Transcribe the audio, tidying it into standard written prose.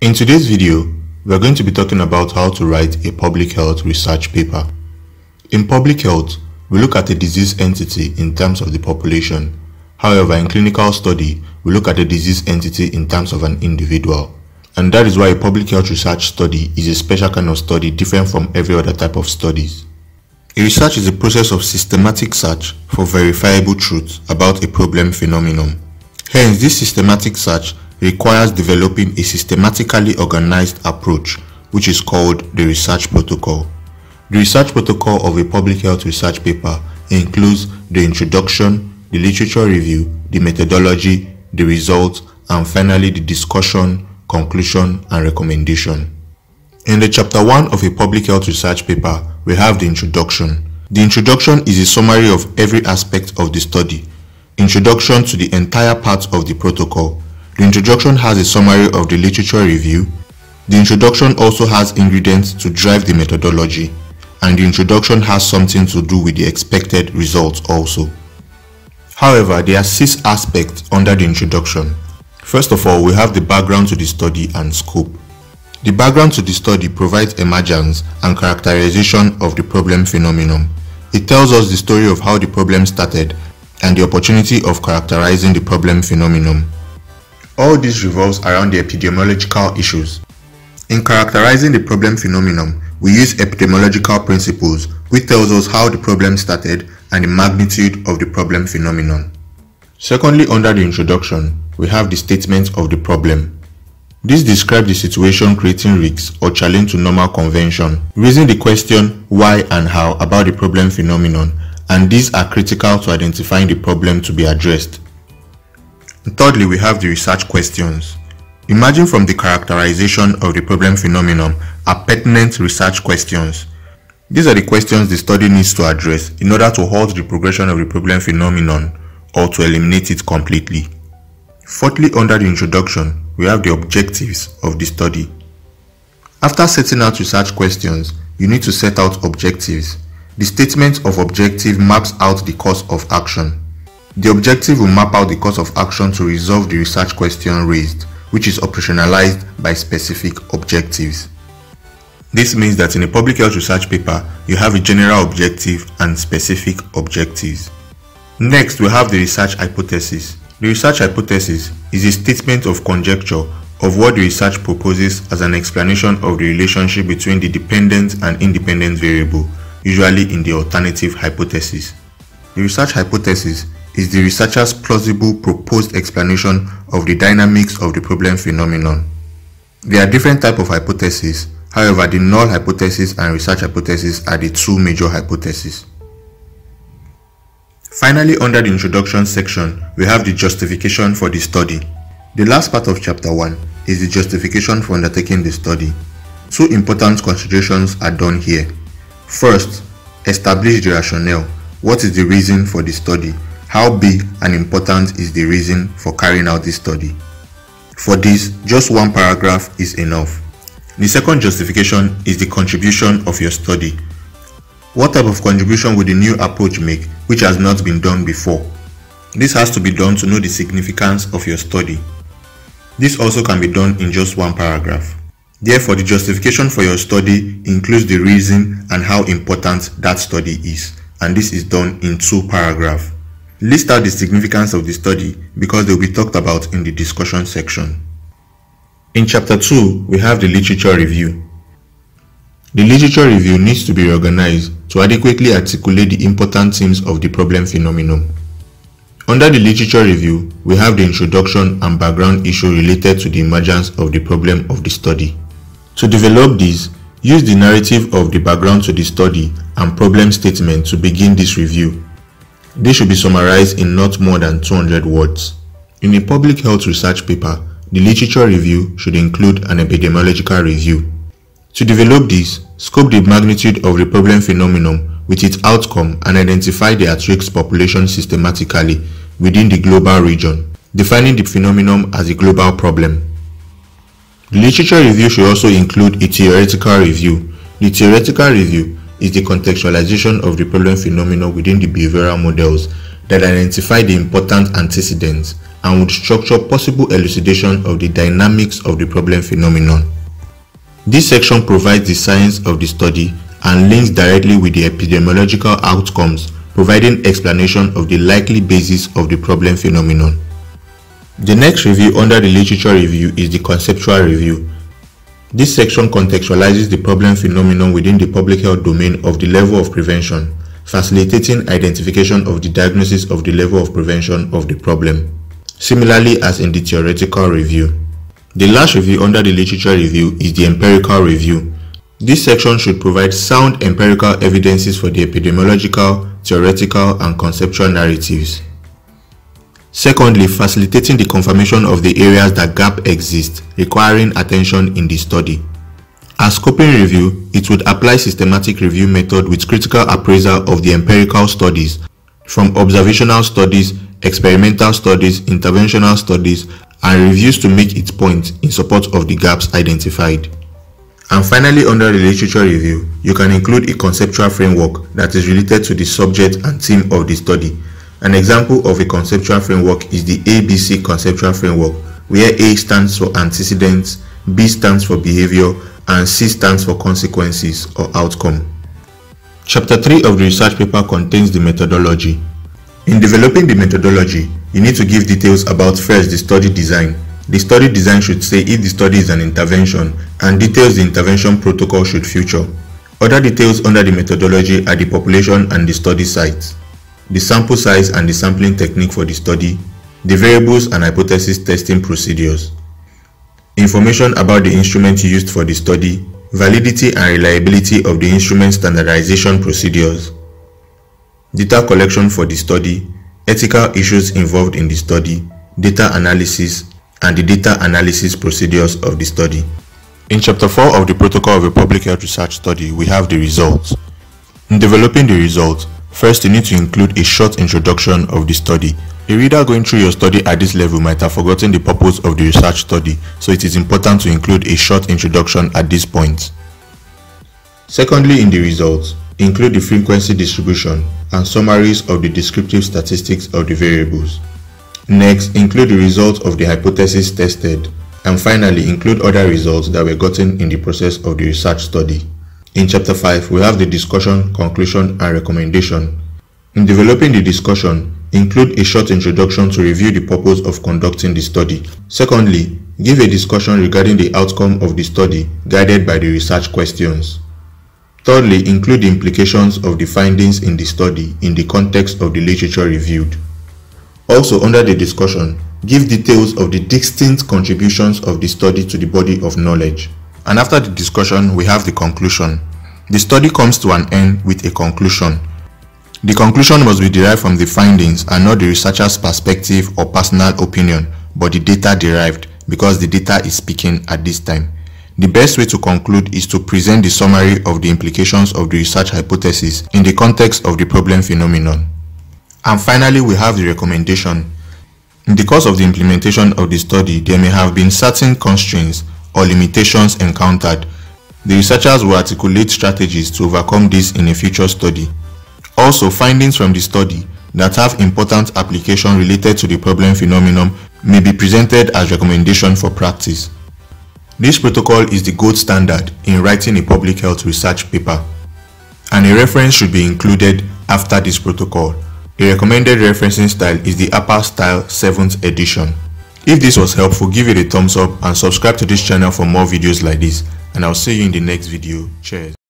In today's video, we are going to be talking about how to write a public health research paper. In public health, we look at a disease entity in terms of the population. However, in clinical study, we look at the disease entity in terms of an individual. And that is why a public health research study is a special kind of study different from every other type of studies. A research is a process of systematic search for verifiable truth about a problem phenomenon. Hence, this systematic search requires developing a systematically organized approach, which is called the research protocol. The research protocol of a public health research paper includes the introduction, the literature review, the methodology, the results, and finally the discussion, conclusion, and recommendation. In the chapter 1 of a public health research paper, we have the introduction. The introduction is a summary of every aspect of the study. Introduction to the entire part of the protocol. The introduction has a summary of the literature review. The introduction also has ingredients to drive the methodology, and the introduction has something to do with the expected results also. However, there are 6 aspects under the introduction. First of all, we have the background to the study and scope. The background to the study provides emergence and characterization of the problem phenomenon. It tells us the story of how the problem started and the opportunity of characterizing the problem phenomenon. All this revolves around the epidemiological issues. In characterizing the problem phenomenon, we use epidemiological principles, which tells us how the problem started and the magnitude of the problem phenomenon. Secondly, under the introduction, we have the statement of the problem. This describes the situation creating risks or challenge to normal convention, raising the question why and how about the problem phenomenon, and these are critical to identifying the problem to be addressed. Thirdly, we have the research questions. Emerging from the characterization of the problem phenomenon are pertinent research questions. These are the questions the study needs to address in order to halt the progression of the problem phenomenon or to eliminate it completely. Fourthly, under the introduction, we have the objectives of the study. After setting out research questions, you need to set out objectives. The statement of objective maps out the course of action. The objective will map out the course of action to resolve the research question raised, which is operationalized by specific objectives. This means that in a public health research paper, you have a general objective and specific objectives. Next, we have the research hypothesis. The research hypothesis is a statement of conjecture of what the research proposes as an explanation of the relationship between the dependent and independent variable, usually in the alternative hypothesis. The research hypothesis is the researcher's plausible proposed explanation of the dynamics of the problem phenomenon. There are different types of hypotheses, however the null hypothesis and research hypothesis are the 2 major hypotheses. Finally, under the introduction section, we have the justification for the study. The last part of chapter 1 is the justification for undertaking the study. 2 important considerations are done here. First, establish the rationale. What is the reason for the study? How big and important is the reason for carrying out this study? For this, just 1 paragraph is enough. The second justification is the contribution of your study. What type of contribution would the new approach make, which has not been done before? This has to be done to know the significance of your study. This also can be done in just 1 paragraph. Therefore, the justification for your study includes the reason and how important that study is, and this is done in 2 paragraphs. List out the significance of the study because they will be talked about in the discussion section. In chapter 2, we have the literature review. The literature review needs to be reorganized to adequately articulate the important themes of the problem phenomenon. Under the literature review, we have the introduction and background issue related to the emergence of the problem of the study. To develop these, use the narrative of the background to the study and problem statement to begin this review. They should be summarized in not more than 200 words. In a public health research paper, the literature review should include an epidemiological review. To develop this, scope the magnitude of the problem phenomenon with its outcome and identify the at-risk population systematically within the global region, defining the phenomenon as a global problem. The literature review should also include a theoretical review. The theoretical review is the contextualization of the problem phenomenon within the behavioral models that identify the important antecedents and would structure possible elucidation of the dynamics of the problem phenomenon. This section provides the science of the study and links directly with the epidemiological outcomes, providing explanation of the likely basis of the problem phenomenon. The next review under the literature review is the conceptual review. This section contextualizes the problem phenomenon within the public health domain of the level of prevention, facilitating identification of the diagnosis of the level of prevention of the problem, similarly as in the theoretical review. The last review under the literature review is the empirical review. This section should provide sound empirical evidences for the epidemiological, theoretical, and conceptual narratives. Secondly, facilitating the confirmation of the areas that gaps exist, requiring attention in the study. As scoping review, it would apply systematic review method with critical appraisal of the empirical studies, from observational studies, experimental studies, interventional studies, and reviews to make its point in support of the gaps identified. And finally, under the literature review, you can include a conceptual framework that is related to the subject and theme of the study. An example of a conceptual framework is the ABC conceptual framework, where A stands for antecedents, B stands for behavior, and C stands for consequences or outcome. Chapter 3 of the research paper contains the methodology. In developing the methodology, you need to give details about first the study design. The study design should say if the study is an intervention, and details the intervention protocol should feature. Other details under the methodology are the population and the study sites, the sample size and the sampling technique for the study, the variables and hypothesis testing procedures, information about the instrument used for the study, validity and reliability of the instrument standardization procedures, data collection for the study, ethical issues involved in the study, data analysis, and the data analysis procedures of the study. In Chapter 4 of the Protocol of a Public Health Research Study, we have the results. In developing the results, first, you need to include a short introduction of the study. A reader going through your study at this level might have forgotten the purpose of the research study, so it is important to include a short introduction at this point. Secondly, in the results, include the frequency distribution and summaries of the descriptive statistics of the variables. Next, include the results of the hypothesis tested, and finally include other results that were gotten in the process of the research study. In Chapter 5, we have the discussion, conclusion, and recommendation. In developing the discussion, include a short introduction to review the purpose of conducting the study. Secondly, give a discussion regarding the outcome of the study guided by the research questions. Thirdly, include the implications of the findings in the study in the context of the literature reviewed. Also, under the discussion, give details of the distinct contributions of the study to the body of knowledge. And after the discussion, we have the conclusion. The study comes to an end with a conclusion. The conclusion must be derived from the findings and not the researcher's perspective or personal opinion, but the data derived, because the data is speaking at this time. The best way to conclude is to present the summary of the implications of the research hypothesis in the context of the problem phenomenon. And finally, we have the recommendation. In the course of the implementation of the study, there may have been certain constraints or limitations encountered. The researchers will articulate strategies to overcome this in a future study. Also, findings from the study that have important application related to the problem phenomenon may be presented as recommendation for practice. This protocol is the gold standard in writing a public health research paper, and a reference should be included after this protocol. A recommended referencing style is the APA Style 7th edition. If this was helpful, give it a thumbs up and subscribe to this channel for more videos like this, and I'll see you in the next video. Cheers.